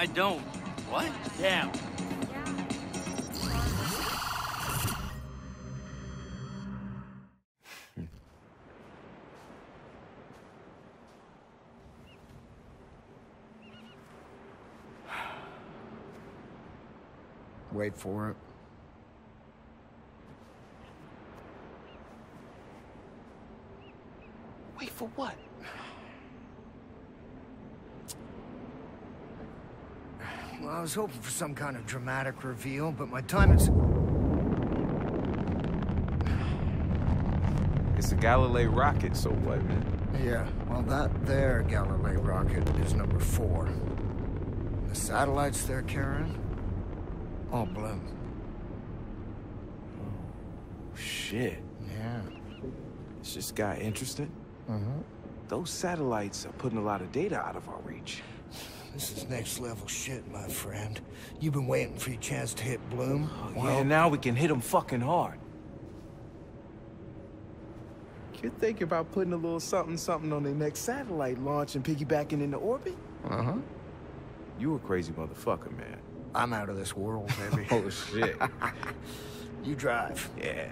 I don't. What? Damn. Wait for it. Wait for what? Well, I was hoping for some kind of dramatic reveal, but my time is... It's a Galileo rocket, so what, man? Yeah, well, that there Galileo rocket is number 4. The satellites they're carrying... all Blume. Oh, shit. Yeah. It's just got interesting. Mm-hmm. Those satellites are putting a lot of data out of our reach. This is next level shit, my friend. You've been waiting for your chance to hit Blume. Oh, well, yeah, now we can hit them fucking hard. Could think about putting a little something-something on their next satellite launch and piggybacking into orbit? Uh-huh. You a crazy motherfucker, man. I'm out of this world, baby. Oh, shit. You drive. Yeah.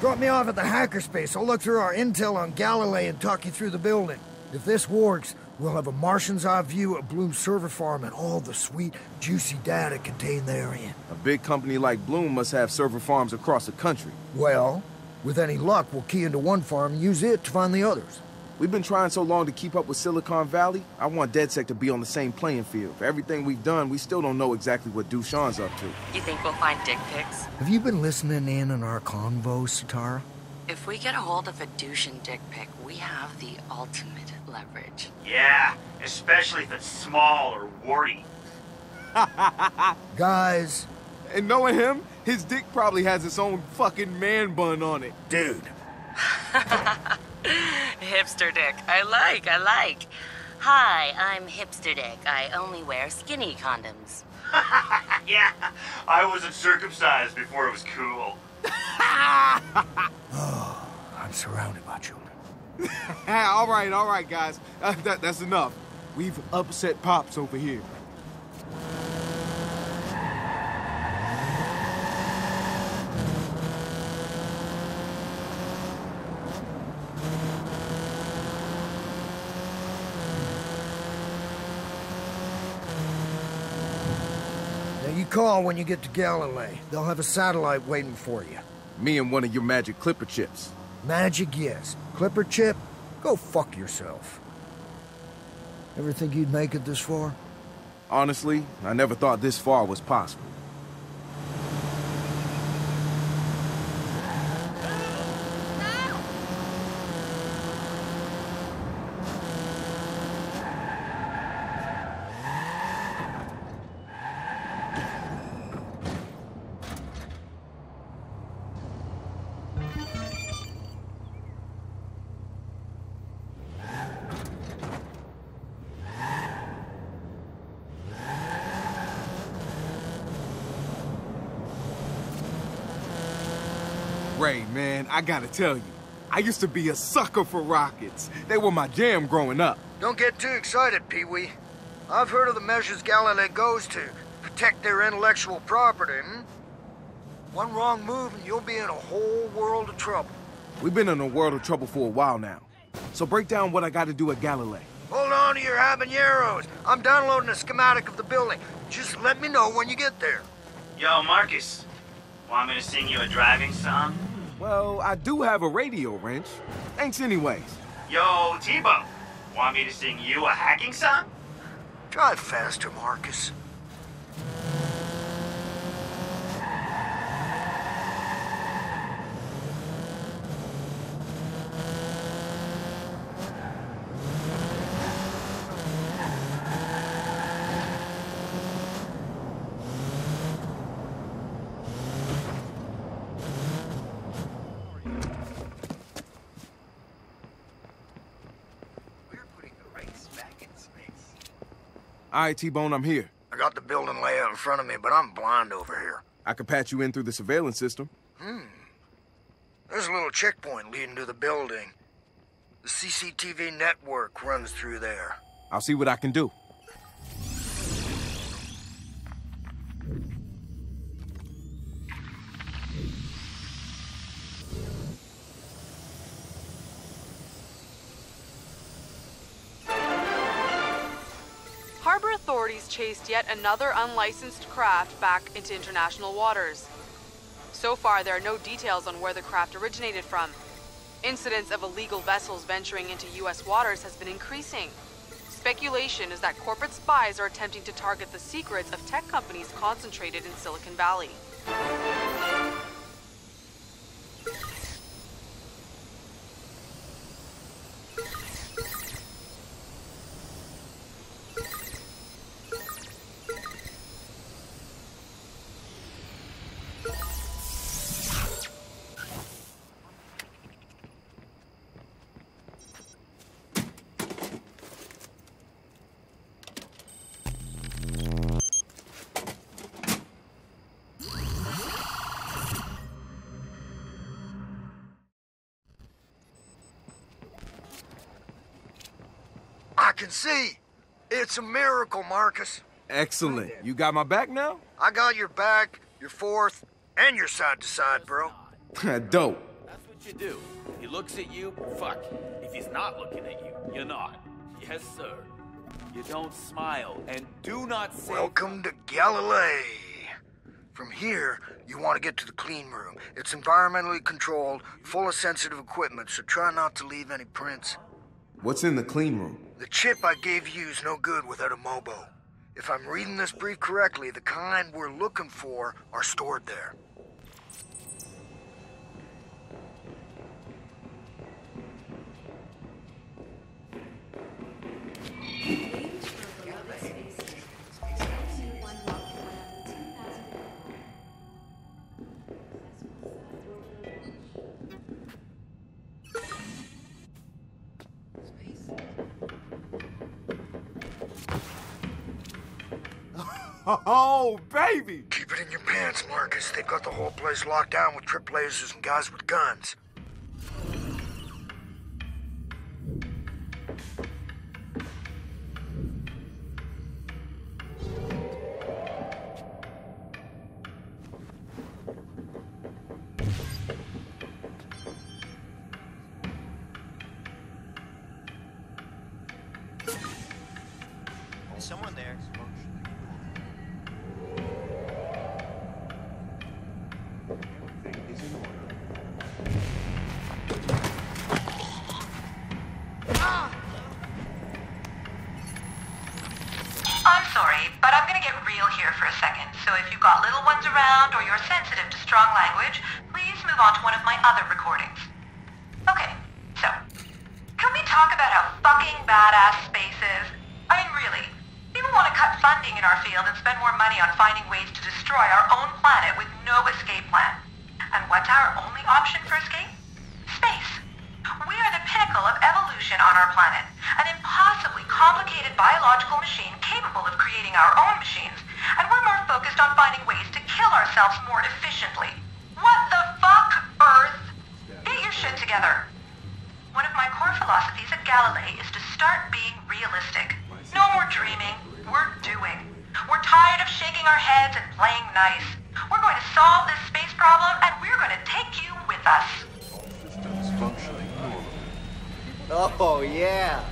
Drop me off at the hackerspace. I'll look through our intel on Galileo and talk you through the building. If this works, we'll have a Martian's eye view of Blume's server farm and all the sweet, juicy data contained therein. A big company like Blume must have server farms across the country. Well, with any luck, we'll key into one farm and use it to find the others. We've been trying so long to keep up with Silicon Valley, I want DedSec to be on the same playing field. For everything we've done, we still don't know exactly what Dushan's up to. You think we'll find dick pics? Have you been listening in on our convo, Sitara? If we get a hold of a Dushan dick pic, we have the ultimate leverage. Yeah, especially if it's small or warty. Guys. And knowing him, his dick probably has its own fucking man bun on it. Dude. Hipster dick. I like. Hi, I'm hipster dick. I only wear skinny condoms. Yeah, I wasn't circumcised before it was cool. Oh, I'm surrounded by children. All right, guys. That's enough. We've upset Pops over here. Call when you get to Galilee. They'll have a satellite waiting for you. Me and one of your magic clipper chips. Magic, yes. Clipper chip? Go fuck yourself. Ever think you'd make it this far? Honestly, I never thought this far was possible. I gotta tell you, I used to be a sucker for rockets. They were my jam growing up. Don't get too excited, Pee-wee. I've heard of the measures Galileo goes to protect their intellectual property, hmm? One wrong move and you'll be in a whole world of trouble. We've been in a world of trouble for a while now. So break down what I gotta do at Galileo. Hold on! on to your habaneros. I'm downloading a schematic of the building. Just let me know when you get there. Yo, Marcus. Want me to sing you a driving song? Well, I do have a radio, Wrench. Thanks anyways. Yo, T-Bone. Want me to sing you a hacking song? Drive faster, Marcus. All right, T-Bone, I'm here. I got the building layout in front of me, but I'm blind over here. I could patch you in through the surveillance system. There's a little checkpoint leading to the building. The CCTV network runs through there. I'll see what I can do. Authorities chased yet another unlicensed craft back into international waters. So far, there are no details on where the craft originated from. Incidents of illegal vessels venturing into U.S. waters has been increasing. Speculation is that corporate spies are attempting to target the secrets of tech companies concentrated in Silicon Valley. Can see. It's a miracle, Marcus. Excellent. You got my back now? I got your back, your fourth, and your side to side, bro. Dope. That's what you do. He looks at you, fuck. If he's not looking at you, you're not. Yes, sir. You don't smile and do not say. Welcome to Galilee. From here, you want to get to the clean room. It's environmentally controlled, full of sensitive equipment, so try not to leave any prints. What's in the clean room? The chip I gave you is no good without a MOBO. If I'm reading this brief correctly, the kind we're looking for are stored there. Oh, baby! Keep it in your pants, Marcus. They've got the whole place locked down with trip lasers and guys with guns. Is someone there? Or you're sensitive to strong language, please move on to one of my other recordings. Okay, so, can we talk about how fucking badass space is? I mean, really, people want to cut funding in our field and spend more money on finding ways to destroy our own planet with no escape plan. And what's our only option for escape? Space. We are the pinnacle of evolution on our planet, an impossibly complicated biological machine capable of creating our own machines, and we're more focused on finding ways to kill ourselves more efficiently. What the fuck, Earth? Get your shit together. One of my core philosophies at Galilee is to start being realistic. No more dreaming, we're doing. We're tired of shaking our heads and playing nice. We're going to solve this space problem, and we're going to take you with us. Oh, yeah.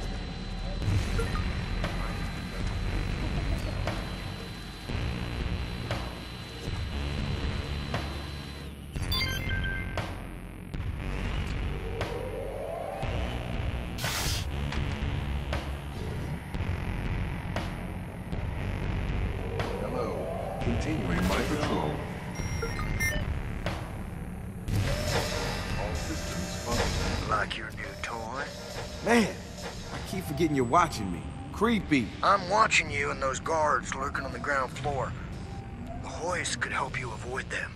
Continuing my patrol. All systems functioning. Like your new toy? Man, I keep forgetting you're watching me. Creepy. I'm watching you and those guards lurking on the ground floor. The hoist could help you avoid them.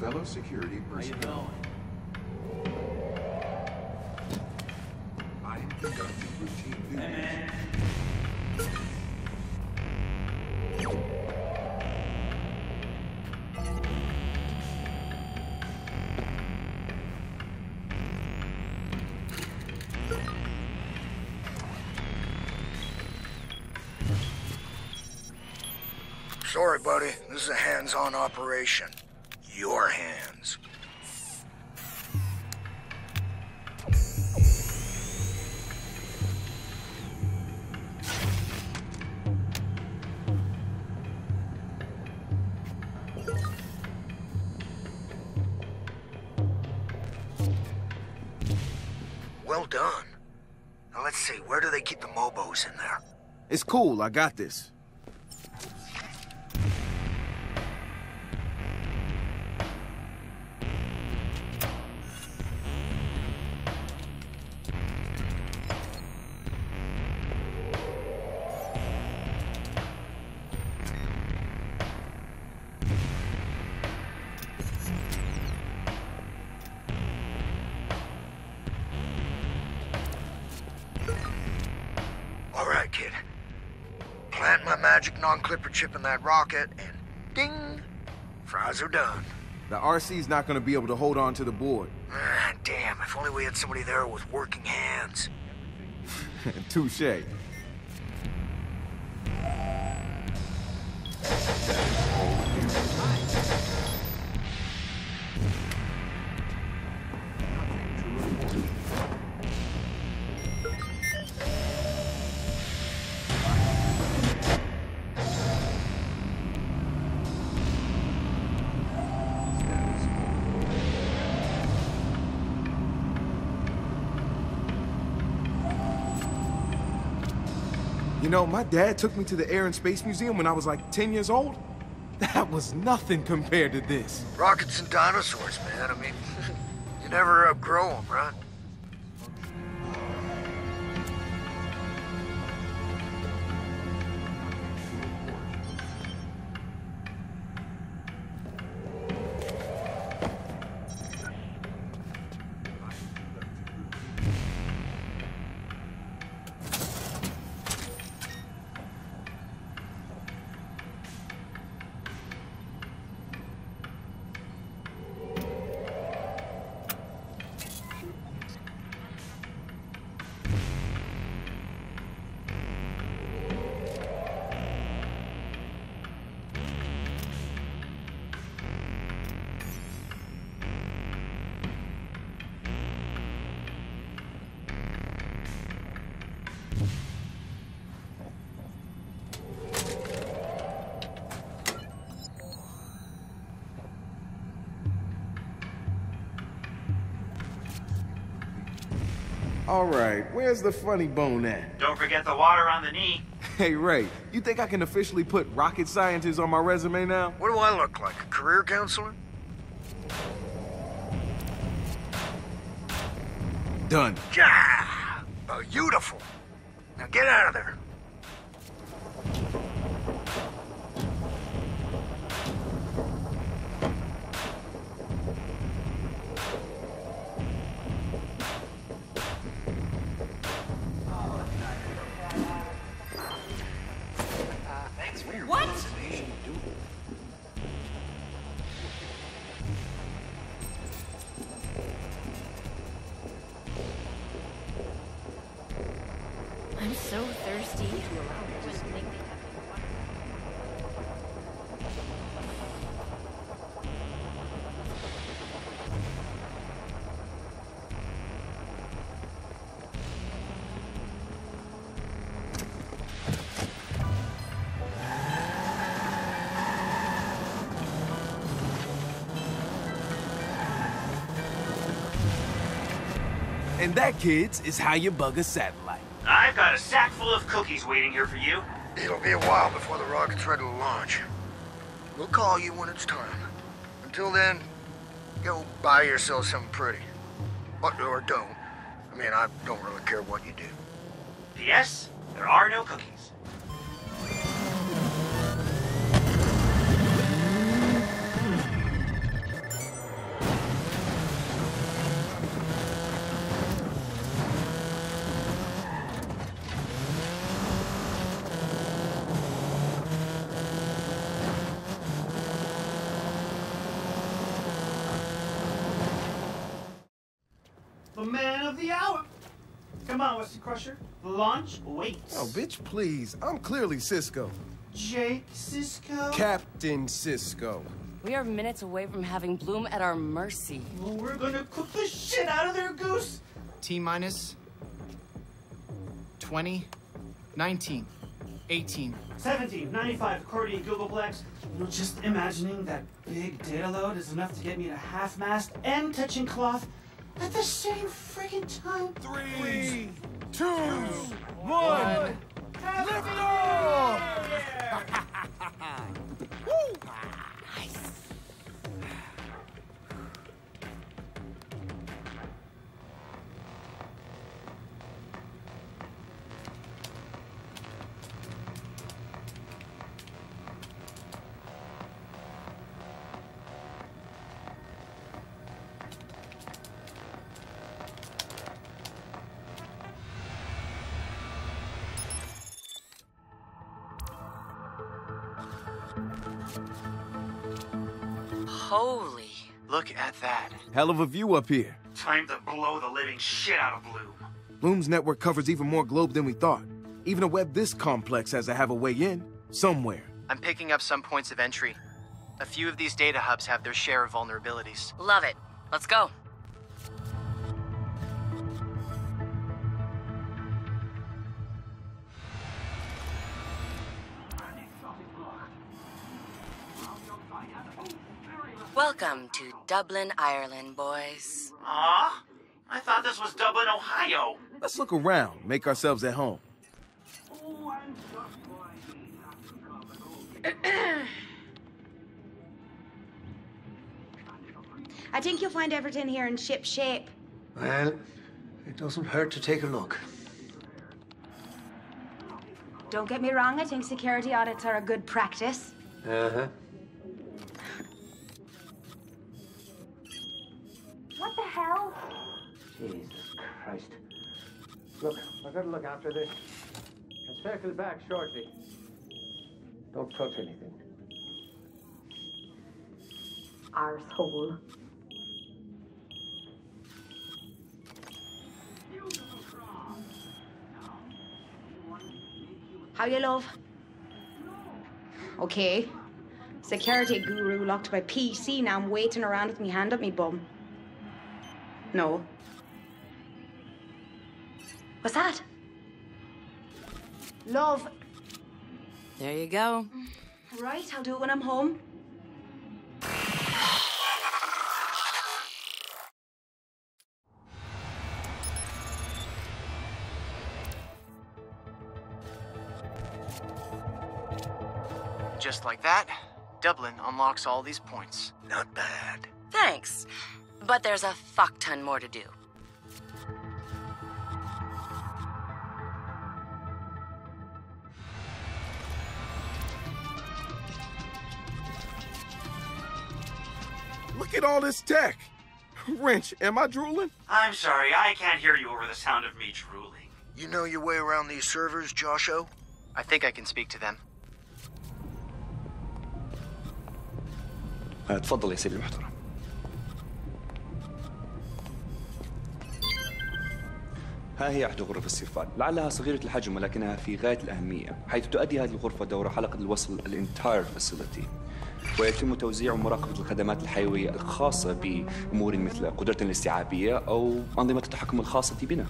Fellow security personnel. I am conducting routine duties. Sorry, buddy. This is a hands-on operation. Your hands. Well done. Now let's see, where do they keep the MOBOs in there? It's cool, I got this. Clipper chip in that rocket, and ding! Fries are done. The RC's not going to be able to hold on to the board. Damn, if only we had somebody there with working hands. Touche. You know, my dad took me to the Air and Space Museum when I was like 10 years old. That was nothing compared to this. Rockets and dinosaurs, man. I mean, you never outgrow them, right? Alright, where's the funny bone at? Don't forget the water on the knee. Hey, Ray, you think I can officially put rocket scientist on my resume now? What do I look like, a career counselor? Done. Yeah! Beautiful! Now get out of there. And that, kids, is how you bug a satellite. I've got a sack full of cookies waiting here for you. It'll be a while before the rocket's ready to launch. We'll call you when it's time. Until then, go buy yourself something pretty. Or don't. I mean, I don't really care what you do. P.S. There are no cookies. The man of the hour. Come on, Westy Crusher. Launch waits. Oh, bitch, please. I'm clearly Cisco. Jake Cisco? Captain Cisco. We are minutes away from having Blume at our mercy. Well, we're gonna cook the shit out of their goose. T-minus... 20... 19... 18... 17, 95, Cordy, Google Blacks. You know, just imagining that big data load is enough to get me to half-mast and touching cloth at the same friggin' time. 3, 2, 1, lift off! Woo! Nice. Holy. Look at that. Hell of a view up here. Time to blow the living shit out of Blume. Blume's network covers even more globe than we thought. Even a web this complex has to have a way in, somewhere. I'm picking up some points of entry. A few of these data hubs have their share of vulnerabilities. Love it. Let's go. Welcome to Dublin, Ireland, boys. Aw, I thought this was Dublin, Ohio. Let's look around, make ourselves at home. I think you'll find everything here in ship shape. Well, it doesn't hurt to take a look. Don't get me wrong, I think security audits are a good practice. Uh-huh. What the hell? Jesus Christ. Look, I gotta look after this. I'll circle back shortly. Don't touch anything. Arsehole. How you love? Okay. Security guru locked my PC, now I'm waiting around with me hand up me bum. No. What's that? Love. There you go. Right, I'll do it when I'm home. Just like that, Dublin unlocks all these points. Not bad. Thanks. But there's a fuck ton more to do. Look at all this tech. Wrench, am I drooling? I'm sorry, I can't hear you over the sound of me drooling. You know your way around these servers, Joshua? I think I can speak to them. تفضل يا سيدي المحترم. ها هي إحدى غرف الصرفات، لعلها صغيرة الحجم ولكنها في غاية الأهمية، حيث تؤدي هذه الغرفة دور حلقة الوصل الانتاير فاسيلتي، ويتم توزيع ومراقبة الخدمات الحيوية الخاصة بأمور مثل قدرتنا الاستيعابية أو أنظمة التحكم الخاصة بنا.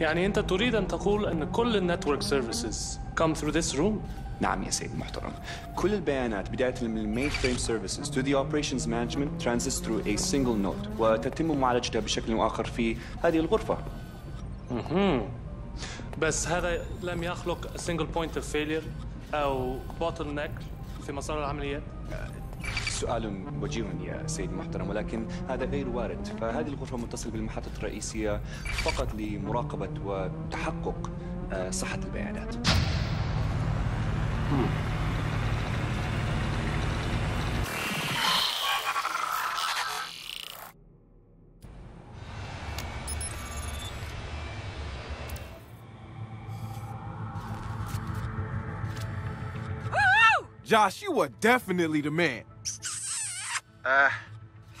يعني أنت تريد أن تقول أن كل النتورك سيرفيسز Come through this room. نعم يا سيد محترم. كل البيانات بداية من main frame services to the operations management transits through a single node وتتم معالجتها بشكل أو آخر في هذه الغرفة. بس هذا لم يخلق single point of failure أو bottleneck في مسار العمليات. سؤال وجيه يا سيد محترم ولكن هذا غير وارد فهذه الغرفة متصلة بالمحطة الرئيسية فقط لمراقبة وتحقق صحة البيانات. Josh, you are definitely the man.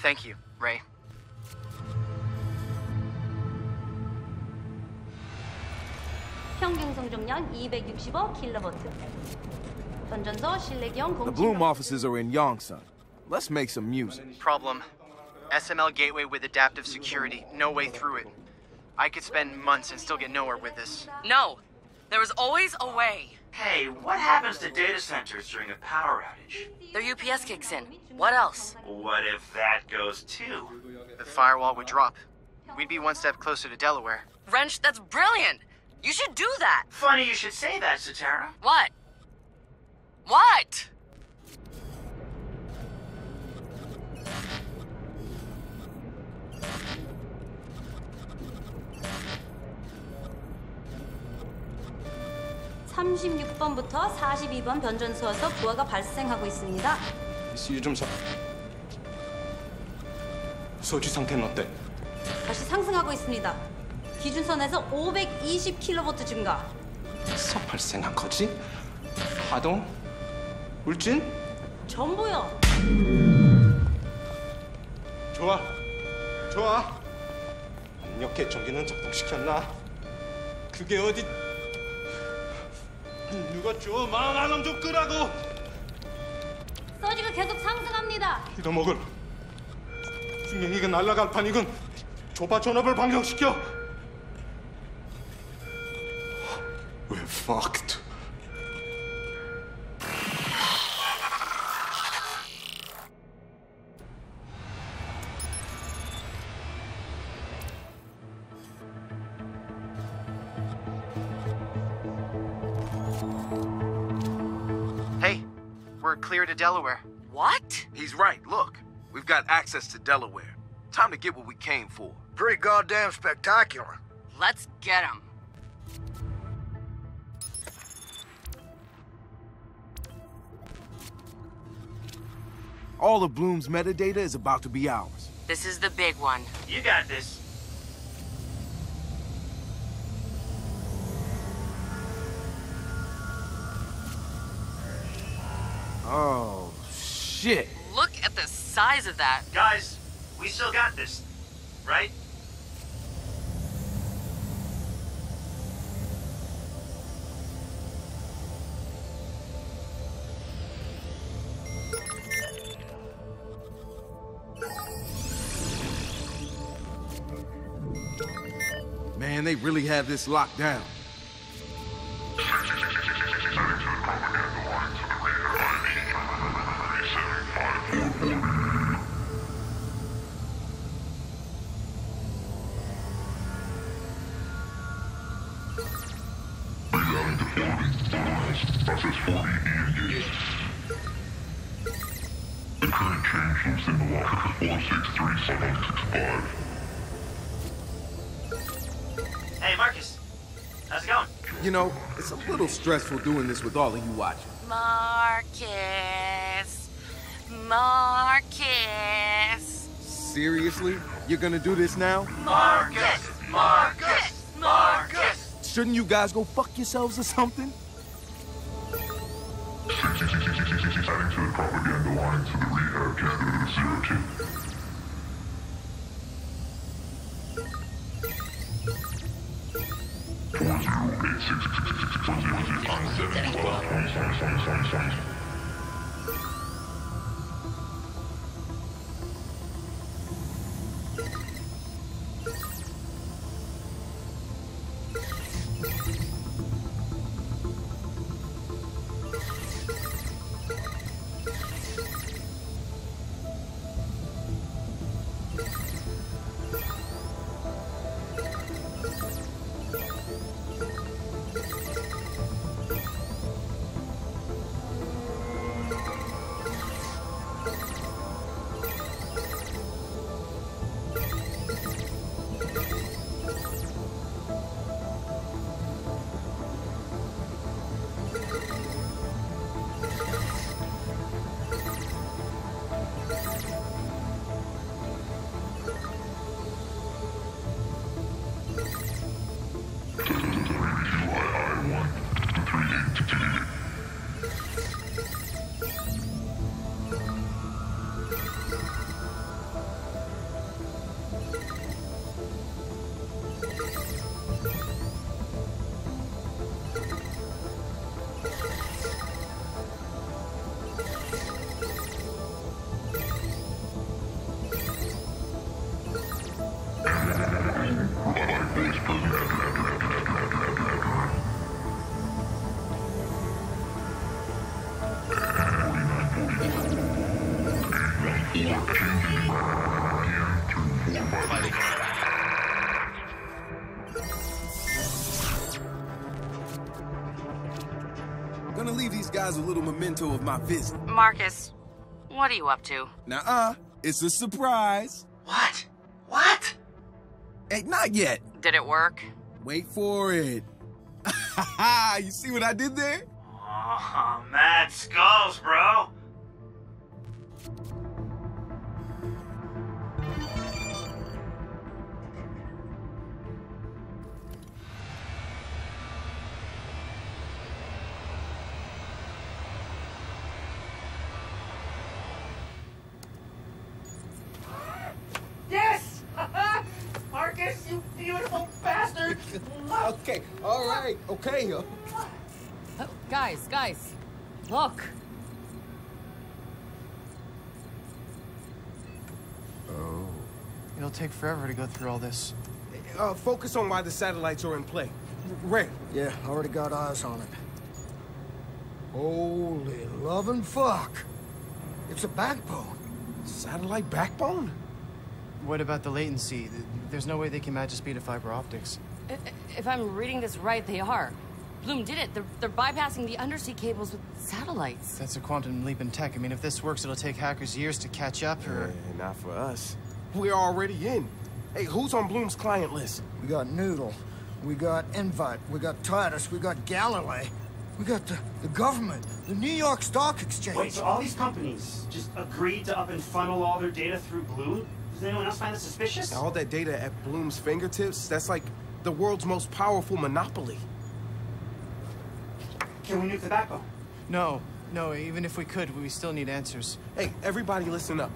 Thank you, Ray. The Blume offices are in Yongsan. Let's make some music. Problem. SML gateway with adaptive security. No way through it. I could spend months and still get nowhere with this. No. There is always a way. Hey, what happens to data centers during a power outage? Their UPS kicks in. What else? What if that goes too? The firewall would drop. We'd be one step closer to Delaware. Wrench, that's brilliant! You should do that! Funny you should say that, Zatara. What? What? 소지 상태는 어때? 다시 상승하고 있습니다. 기준선에서 520kV 증가. 석 발생한 거지? 파동? 울진? 전부요. 좋아, 좋아. 압력계 전기는 작동시켰나? 그게 어디? 누가 좀 만원 좀 끄라고! 서지가 계속 상승합니다. 이놈을 중량이가 날라갈 판이군. 좁아 전압을 방정시켜. We're fucked. Clear to Delaware. What? He's right. Look, we've got access to Delaware. Time to get what we came for. Pretty goddamn spectacular. Let's get him. All of Blume's metadata is about to be ours. This is the big one. You got this. Oh, shit. Look at the size of that. Guys, we still got this, right? Man, they really have this locked down. Hey, Marcus. How's it going? You know, it's a little stressful doing this with all of you watching. Marcus. Marcus. Seriously? You're gonna do this now? Marcus! Marcus! Marcus! Shouldn't you guys go fuck yourselves or something? Adding to the propaganda line to the rehab candidate 02. 40866712. Gonna leave these guys a little memento of my visit. Marcus, what are you up to? Nuh-uh, it's a surprise. What? What? Hey, not yet. Did it work? Wait for it. You see what I did there? Oh, mad skulls, bro. Yes! Marcus, you beautiful bastard! Okay, all right, okay. Oh, guys, look. Oh. It'll take forever to go through all this. Focus on why the satellites are in play. Ray. Yeah, already got eyes on it. Holy lovin' fuck. It's a backbone. Satellite backbone? What about the latency? There's no way they can match the speed of fiber optics. If I'm reading this right, they are. Blume did it. They're bypassing the undersea cables with satellites. That's a quantum leap in tech. I mean, if this works, it'll take hackers years to catch up, or... not for us. We're already in. Hey, who's on Blume's client list? We got Noodle. We got Invite. We got Titus. We got Galilee. We got the government. The New York Stock Exchange. Wait, so all these companies just agreed to up and funnel all their data through Blume? Does anyone else find this suspicious? Now, all that data at Blume's fingertips, that's like the world's most powerful monopoly. Can we nuke the backbone? No, even if we could, we still need answers. Hey, everybody listen up.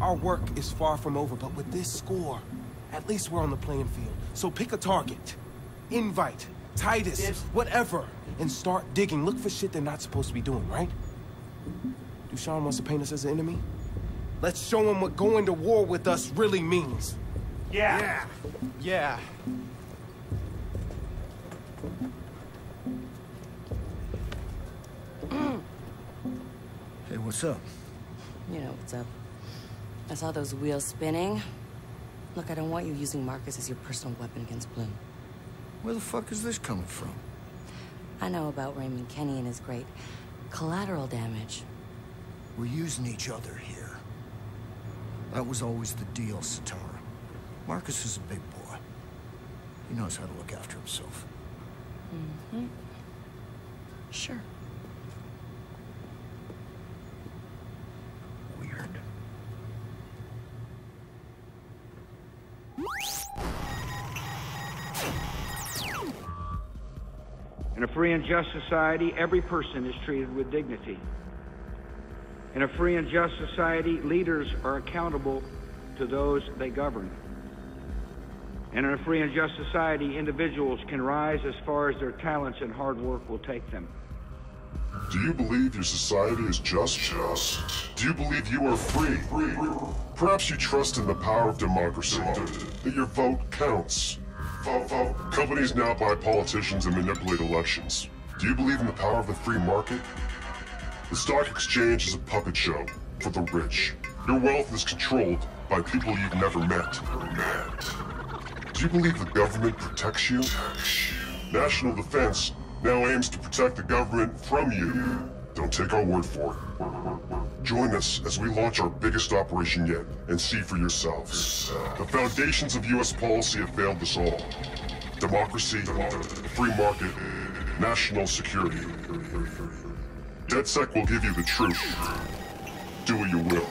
Our work is far from over, but with this score, at least we're on the playing field. So pick a target. Invite, Titus, whatever, and start digging. Look for shit they're not supposed to be doing, right? Dushan wants to paint us as an enemy? Let's show him what going to war with us really means. Yeah. Hey, what's up? You know what's up. I saw those wheels spinning. Look, I don't want you using Marcus as your personal weapon against Blume. Where the fuck is this coming from? I know about Raymond Kenny and his great collateral damage. We're using each other here. That was always the deal, Sitara. Marcus is a big boy. He knows how to look after himself. Mm-hmm. Sure. In a free and just society, every person is treated with dignity. In a free and just society, leaders are accountable to those they govern. And in a free and just society, individuals can rise as far as their talents and hard work will take them. Do you believe your society is just? Do you believe you are free? Perhaps you trust in the power of democracy, that your vote counts. Companies now buy politicians and manipulate elections. Do you believe in the power of the free market? The stock exchange is a puppet show for the rich. Your wealth is controlled by people you've never met. Do you believe the government protects you? National defense now aims to protect the government from you. Don't take our word for it. Join us as we launch our biggest operation yet, and see for yourselves. The foundations of U.S. policy have failed us all. Democracy, free market, national security. DedSec will give you the truth. Do what you will.